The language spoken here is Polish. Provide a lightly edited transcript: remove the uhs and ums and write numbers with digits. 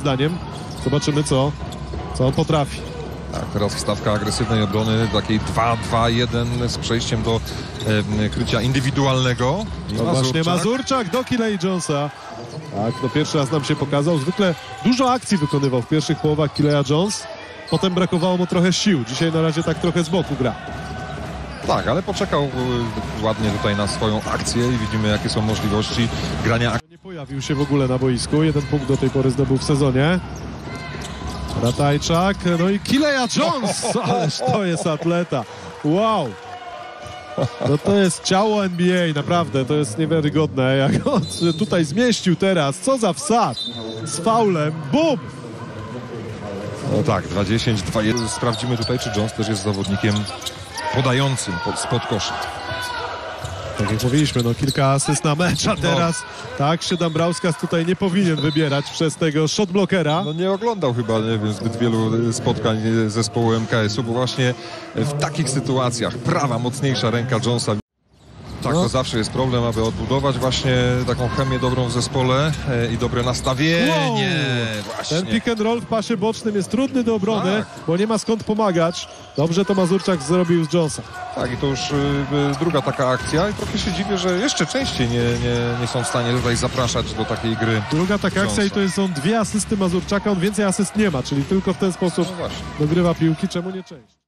zdaniem. Zobaczymy, co on potrafi. Tak, teraz wstawka agresywnej obrony, takiej 2-2-1 z przejściem do krycia indywidualnego. No właśnie Mazurczak do Killey-Jonesa. Tak, no pierwszy raz nam się pokazał. Zwykle dużo akcji wykonywał w pierwszych połowach Killeya-Jones. Potem brakowało mu trochę sił. Dzisiaj na razie tak trochę z boku gra. Tak, ale poczekał ładnie tutaj na swoją akcję i widzimy, jakie są możliwości grania. Nie pojawił się w ogóle na boisku. 1 punkt do tej pory zdobył w sezonie. Ratajczak, no i Killeya-Jones, ależ to jest atleta, wow, no to jest ciało NBA, naprawdę, to jest niewiarygodne, jak on się tutaj zmieścił teraz, co za wsad, z faulem, bum! No tak, 2-10, 2-1, sprawdzimy tutaj, czy Jones też jest zawodnikiem podającym spod kosza. Tak jak mówiliśmy, no kilka asyst na mecz, a teraz tak się Dambrauskas tutaj nie powinien wybierać przez tego shotblockera. No nie oglądał chyba, nie wiem, zbyt wielu spotkań zespołu MKS-u, bo właśnie w takich sytuacjach prawa, mocniejsza ręka Jonesa. Tak, no. To zawsze jest problem, aby odbudować właśnie taką chemię dobrą w zespole i dobre nastawienie. Wow. Ten pick and roll w pasie bocznym jest trudny do obrony, tak, bo nie ma skąd pomagać. Dobrze to Mazurczak zrobił z Jonesa. Tak, i to już druga taka akcja. I trochę się dziwię, że jeszcze częściej nie są w stanie tutaj zapraszać do takiej gry. Druga taka akcja i to są 2 asysty Mazurczaka. On więcej asyst nie ma, czyli tylko w ten sposób dogrywa piłki, czemu nie częściej.